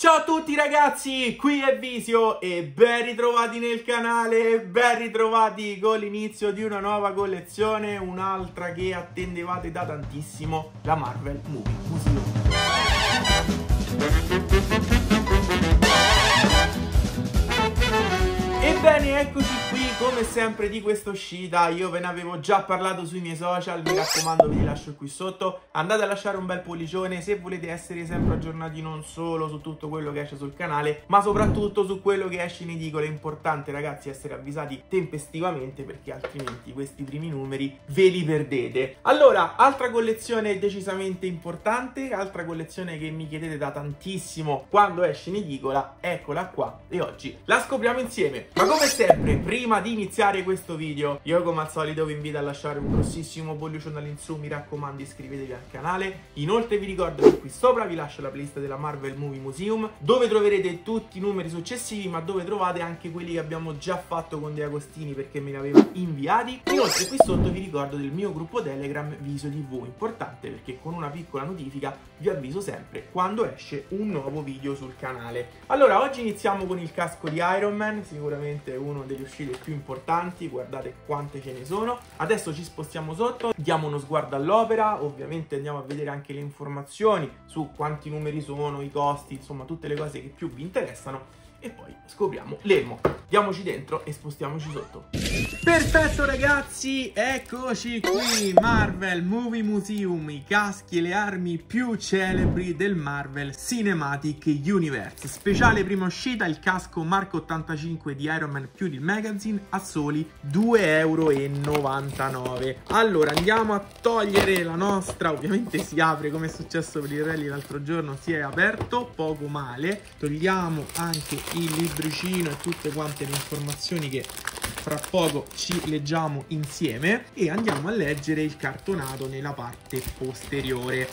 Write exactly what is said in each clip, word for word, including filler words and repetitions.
Ciao a tutti ragazzi, qui è Visio e ben ritrovati nel canale, ben ritrovati con l'inizio di una nuova collezione, un'altra che attendevate da tantissimo, la Marvel Movie Museum. Ebbene, eccoci qui, come sempre, di questa uscita. Io ve ne avevo già parlato sui miei social, mi raccomando, ve li lascio qui sotto, andate a lasciare un bel pollicione se volete essere sempre aggiornati non solo su tutto quello che esce sul canale, ma soprattutto su quello che esce in edicola. È importante ragazzi essere avvisati tempestivamente, perché altrimenti questi primi numeri ve li perdete. Allora, altra collezione decisamente importante, altra collezione che mi chiedete da tantissimo quando esce in edicola, eccola qua, e oggi la scopriamo insieme. Ma come sempre, prima di iniziare questo video, io come al solito vi invito a lasciare un grossissimo pollicione all'insù, mi raccomando iscrivetevi al canale. Inoltre vi ricordo che qui sopra vi lascio la playlist della Marvel Movie Museum, dove troverete tutti i numeri successivi, ma dove trovate anche quelli che abbiamo già fatto con De Agostini, perché me li aveva inviati. Inoltre qui sotto vi ricordo del mio gruppo Telegram Visio tivù, importante perché con una piccola notifica vi avviso sempre quando esce un nuovo video sul canale. Allora, oggi iniziamo con il casco di Iron Man, sicuramente uno delle uscite più importanti, guardate quante ce ne sono. Adesso ci spostiamo sotto, diamo uno sguardo all'opera, ovviamente andiamo a vedere anche le informazioni su quanti numeri sono, i costi, insomma tutte le cose che più vi interessano, e poi scopriamo l'elmo. Diamoci dentro e spostiamoci sotto. Perfetto ragazzi, eccoci qui, Marvel Movie Museum, i caschi e le armi più celebri del Marvel Cinematic Universe. Speciale prima uscita, il casco Mark ottantacinque di Iron Man più il magazine a soli due e novantanove euro. Allora, andiamo a togliere la nostra, ovviamente si apre come è successo per il rally l'altro giorno, si è aperto, poco male. Togliamo anche il libricino e tutte quante le informazioni che fra poco ci leggiamo insieme, e andiamo a leggere il cartonato nella parte posteriore.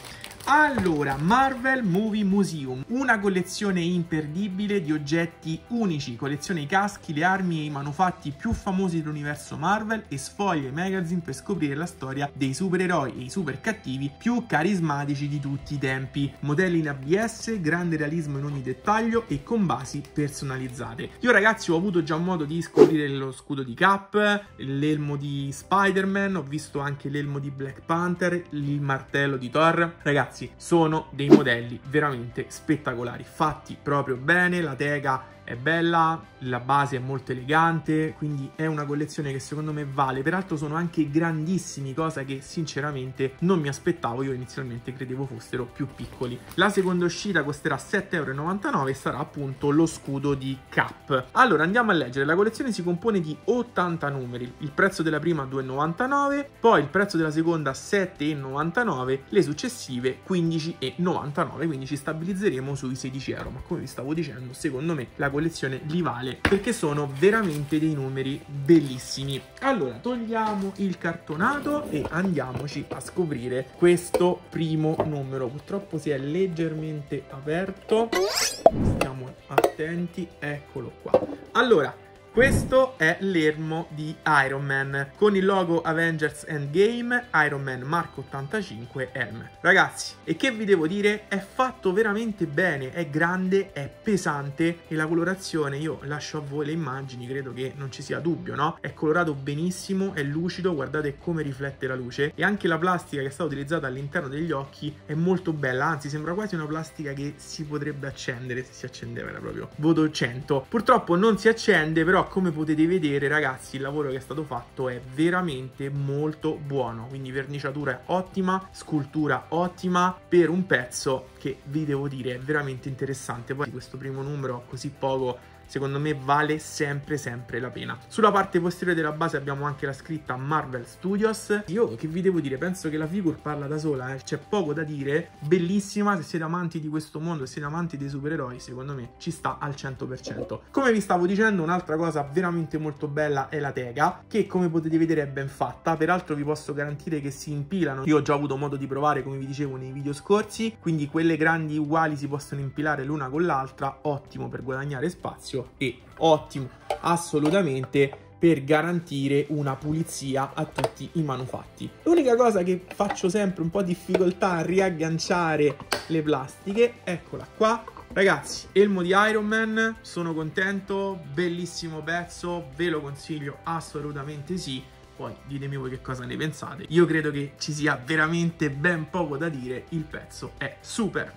Allora, Marvel Movie Museum, una collezione imperdibile di oggetti unici, collezione i caschi, le armi e i manufatti più famosi dell'universo Marvel, e sfoglia i magazine per scoprire la storia dei supereroi e i super cattivi più carismatici di tutti i tempi. Modelli in A B S, grande realismo in ogni dettaglio e con basi personalizzate. Io ragazzi ho avuto già modo di scoprire lo scudo di Cap, l'elmo di Spider-Man, ho visto anche l'elmo di Black Panther, il martello di Thor. Ragazzi, sono dei modelli veramente spettacolari, fatti proprio bene, la teca è bella, la base è molto elegante, quindi è una collezione che secondo me vale. Peraltro sono anche grandissimi, cosa che sinceramente non mi aspettavo, io inizialmente credevo fossero più piccoli. La seconda uscita costerà sette e novantanove euro e sarà appunto lo scudo di Cap. Allora, andiamo a leggere, la collezione si compone di ottanta numeri, il prezzo della prima due e novantanove euro, poi il prezzo della seconda sette e novantanove euro, le successive quindici e novantanove euro, quindi ci stabilizzeremo sui sedici euro, ma come vi stavo dicendo secondo me la collezione li vale, perché sono veramente dei numeri bellissimi. Allora, togliamo il cartonato e andiamoci a scoprire questo primo numero. Purtroppo si è leggermente aperto, stiamo attenti, eccolo qua. Allora, questo è l'elmo di Iron Man con il logo Avengers Endgame, Iron Man Mark ottantacinque Helm. Ragazzi, e che vi devo dire, è fatto veramente bene, è grande, è pesante, e la colorazione, io lascio a voi le immagini, credo che non ci sia dubbio, no? È colorato benissimo, è lucido, guardate come riflette la luce, e anche la plastica che è stata utilizzata all'interno degli occhi è molto bella, anzi sembra quasi una plastica che si potrebbe accendere, se si accendeva era proprio voto cento. Purtroppo non si accende, però come potete vedere ragazzi il lavoro che è stato fatto è veramente molto buono, quindi verniciatura ottima, scultura ottima, per un pezzo che vi devo dire è veramente interessante. Poi questo primo numero così poco secondo me vale sempre sempre la pena. Sulla parte posteriore della base abbiamo anche la scritta Marvel Studios. Io che vi devo dire, penso che la figure parla da sola, eh? C'è poco da dire, bellissima, se siete amanti di questo mondo, se siete amanti dei supereroi, secondo me ci sta al cento per cento. Come vi stavo dicendo, un'altra cosa veramente molto bella è la teca, che come potete vedere è ben fatta, peraltro vi posso garantire che si impilano, io ho già avuto modo di provare come vi dicevo nei video scorsi, quindi quelle grandi uguali si possono impilare l'una con l'altra, ottimo per guadagnare spazio e ottimo assolutamente per garantire una pulizia a tutti i manufatti. L'unica cosa che faccio sempre un po' difficoltà a riagganciare le plastiche, eccola qua, Ragazzi, Elmo di Iron Man, sono contento, bellissimo pezzo, ve lo consiglio assolutamente sì. Poi ditemi voi che cosa ne pensate. Io credo che ci sia veramente ben poco da dire, il pezzo è super.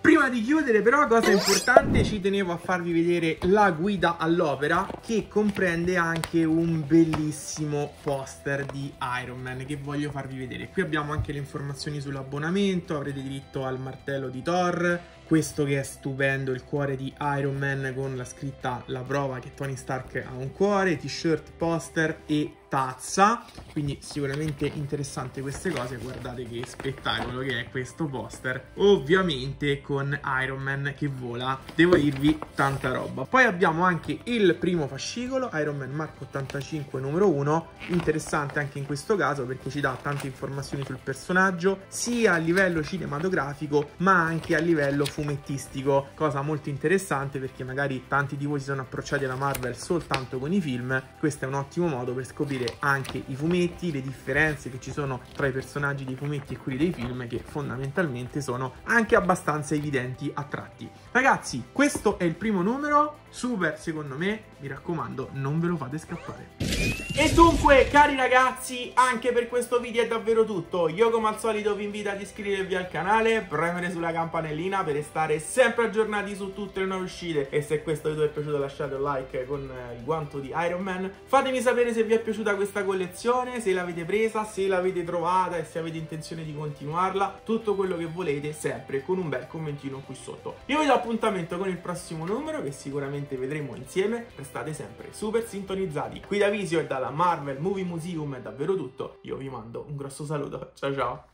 Prima di chiudere però, cosa importante, ci tenevo a farvi vedere la guida all'opera, che comprende anche un bellissimo poster di Iron Man che voglio farvi vedere. Qui abbiamo anche le informazioni sull'abbonamento, avrete diritto al martello di Thor, questo che è stupendo, il cuore di Iron Man con la scritta, la prova che Tony Stark ha un cuore, t-shirt, poster e tazza, quindi sicuramente interessante queste cose. Guardate che spettacolo che è questo poster, ovviamente con Iron Man che vola, devo dirvi tanta roba. Poi abbiamo anche il primo fascicolo, Iron Man Mark ottantacinque numero uno, interessante anche in questo caso perché ci dà tante informazioni sul personaggio, sia a livello cinematografico ma anche a livello fumettistico, cosa molto interessante perché magari tanti di voi si sono approcciati alla Marvel soltanto con i film, questo è un ottimo modo per scoprire anche i fumetti, le differenze che ci sono tra i personaggi dei fumetti e quelli dei film, che fondamentalmente sono anche abbastanza evidenti a tratti. Ragazzi, questo è il primo numero, super secondo me, mi raccomando non ve lo fate scappare. E dunque cari ragazzi, anche per questo video è davvero tutto, io come al solito vi invito ad iscrivervi al canale, premere sulla campanellina per stare sempre aggiornati su tutte le nuove uscite, e se questo video vi è piaciuto lasciate un like con il guanto di Iron Man, fatemi sapere se vi è piaciuta questa collezione, se l'avete presa, se l'avete trovata e se avete intenzione di continuarla, tutto quello che volete, sempre con un bel commentino qui sotto. Io vi do appuntamento con il prossimo numero che sicuramente vedremo insieme, restate sempre super sintonizzati. Qui da Visio e dalla Marvel Movie Museum è davvero tutto, io vi mando un grosso saluto, ciao ciao!